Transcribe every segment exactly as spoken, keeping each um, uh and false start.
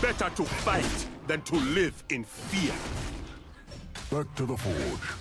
Better to fight than to live in fear. Back to the forge.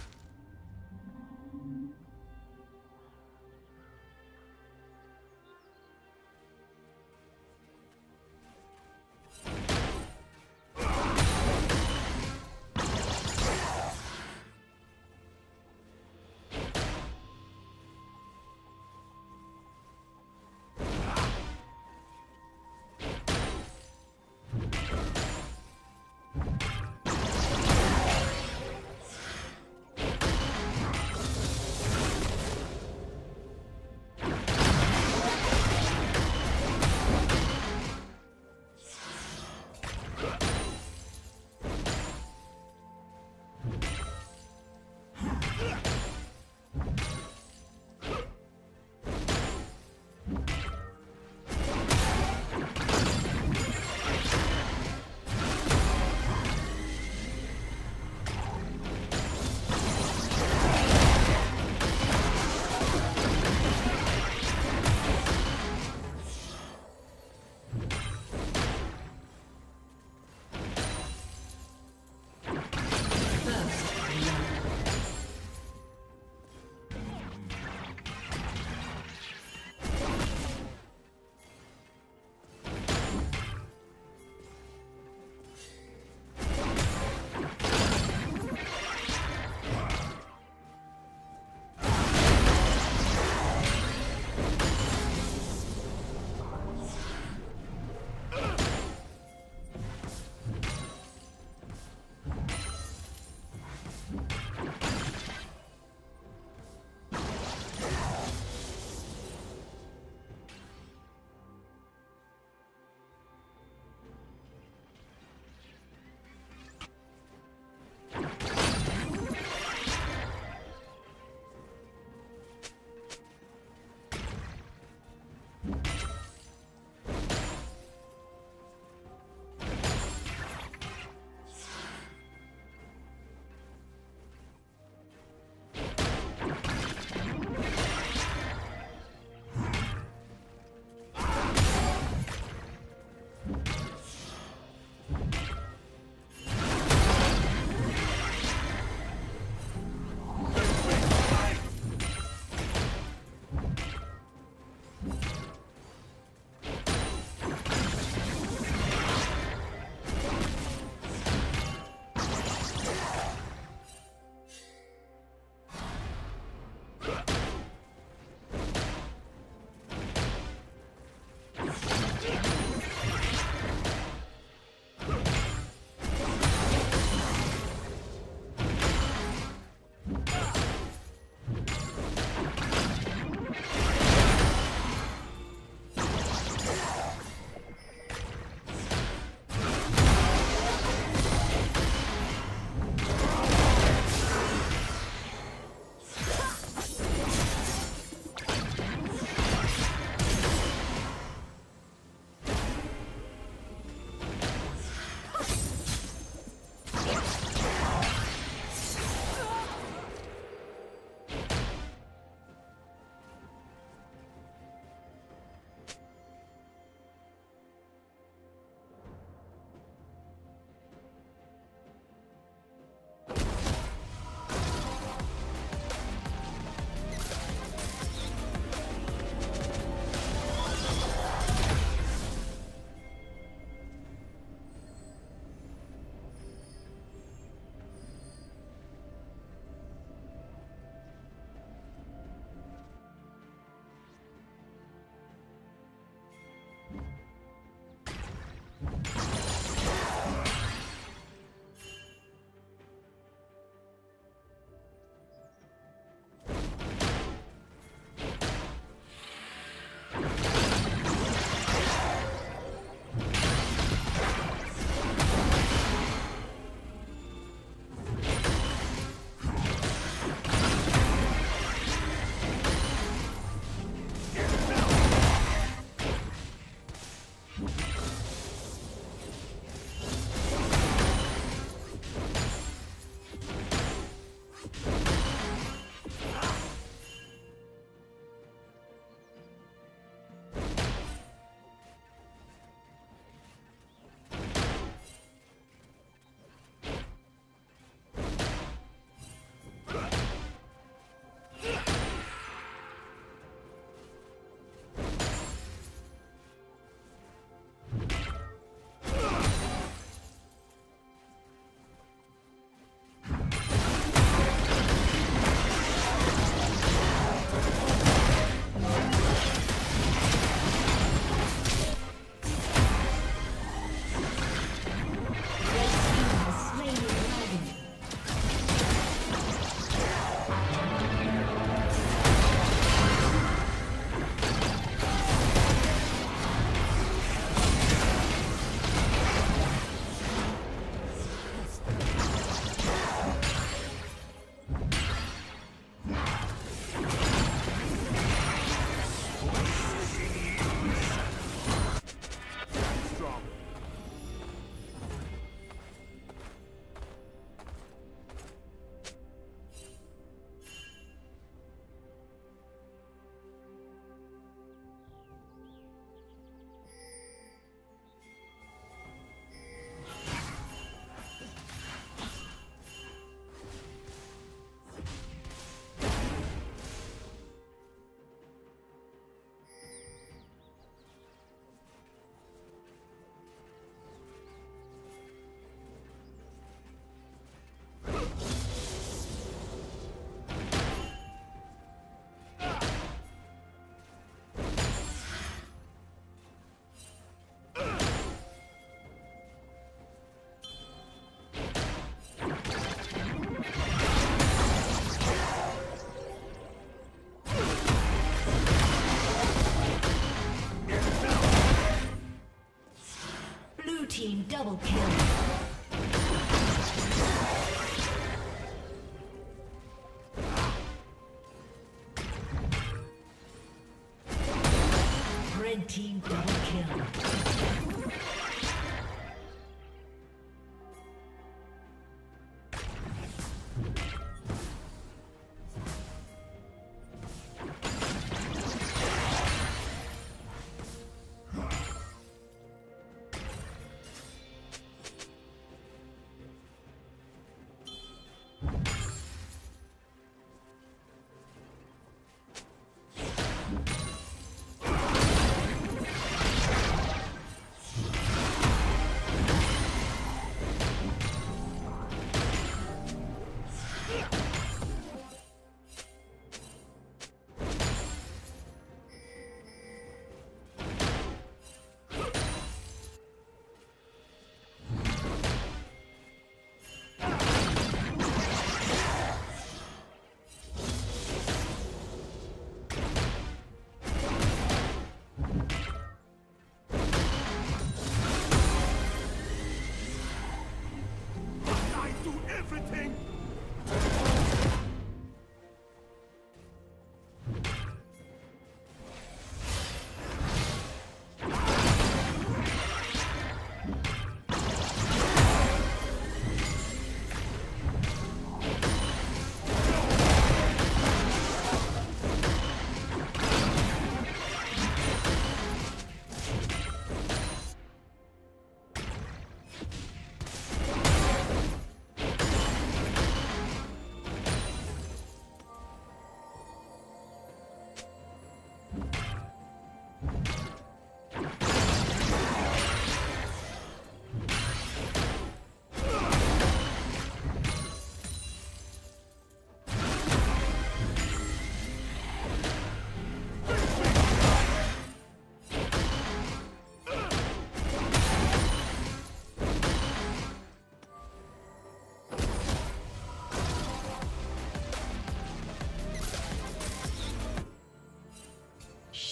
Blue team double kill.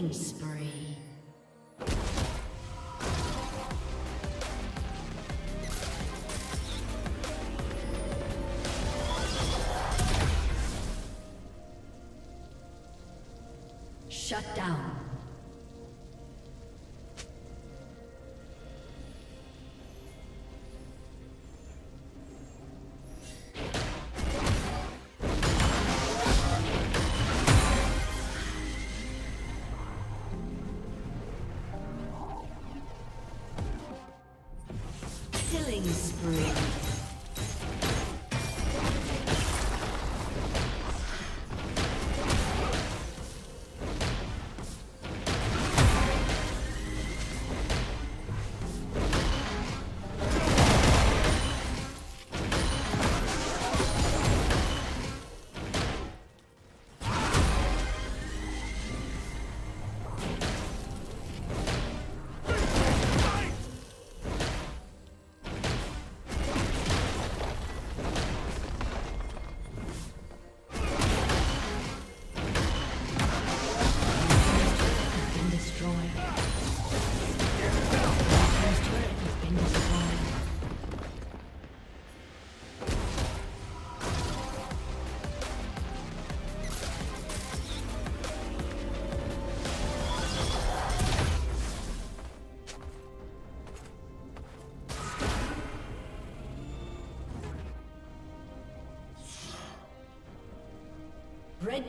Killing spree. Shut down. Killing spree. Red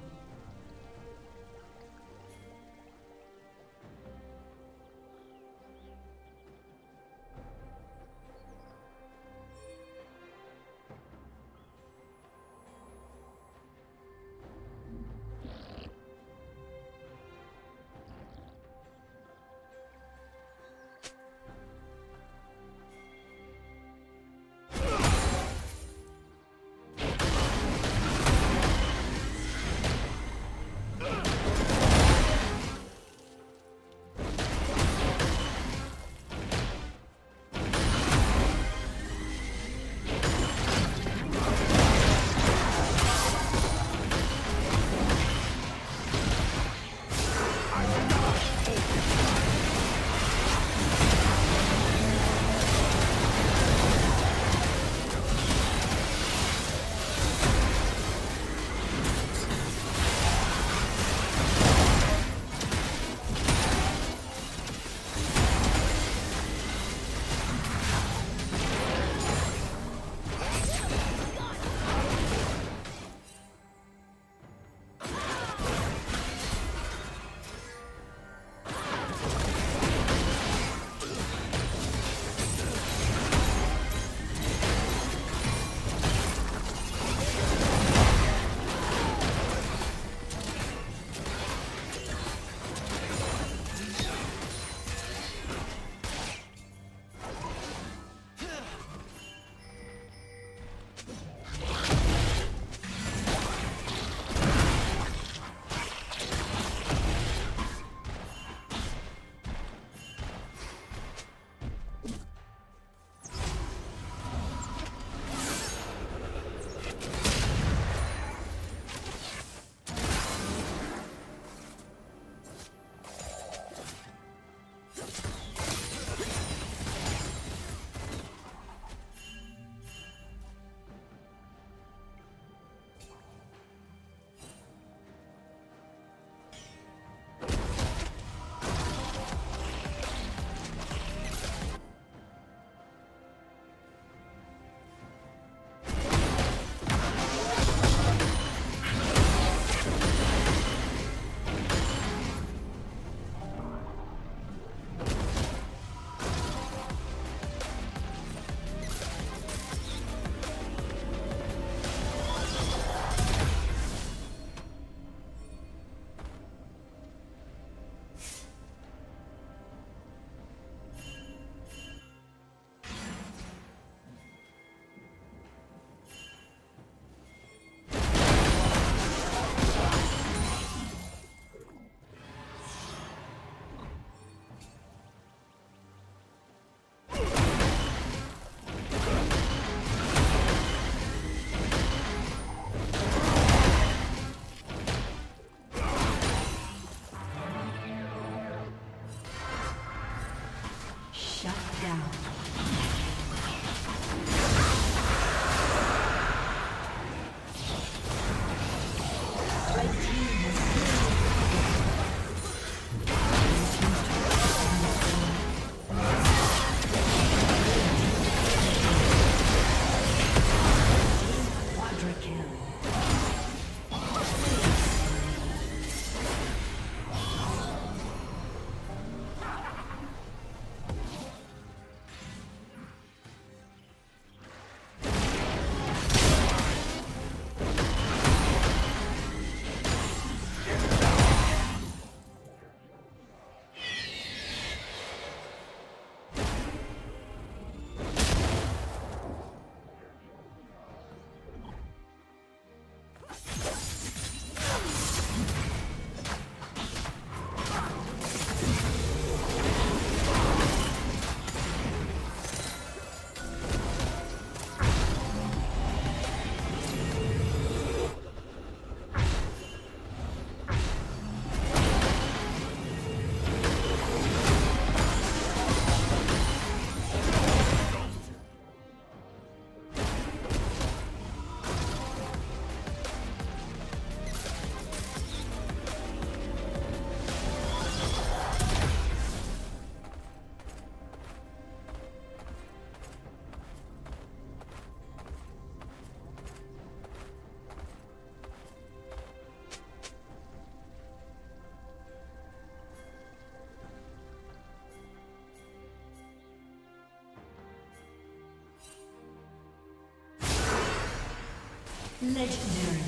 Legendary.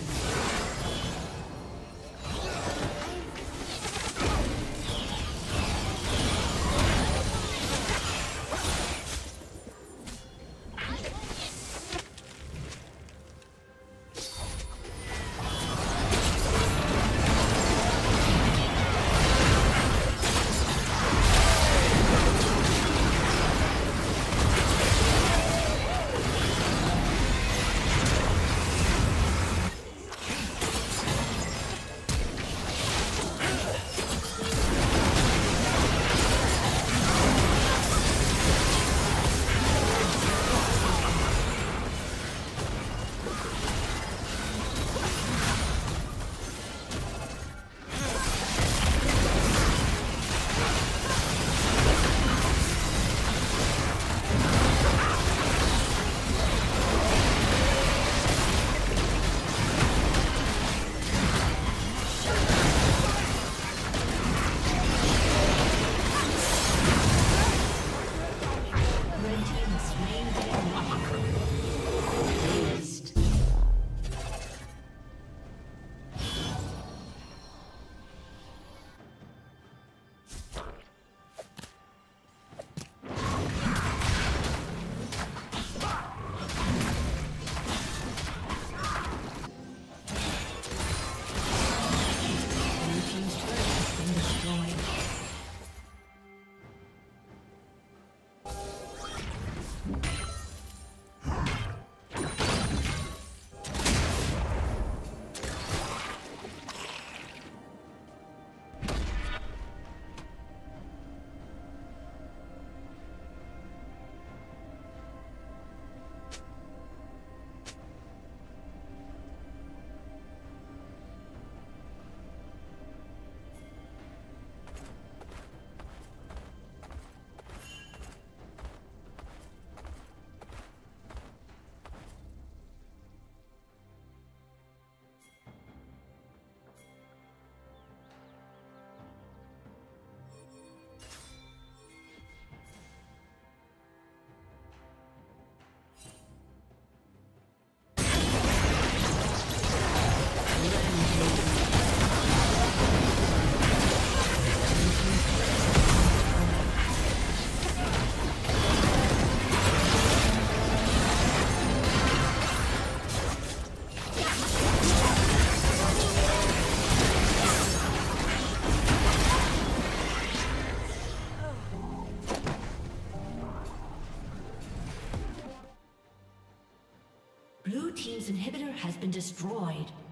Blue team's inhibitor has been destroyed.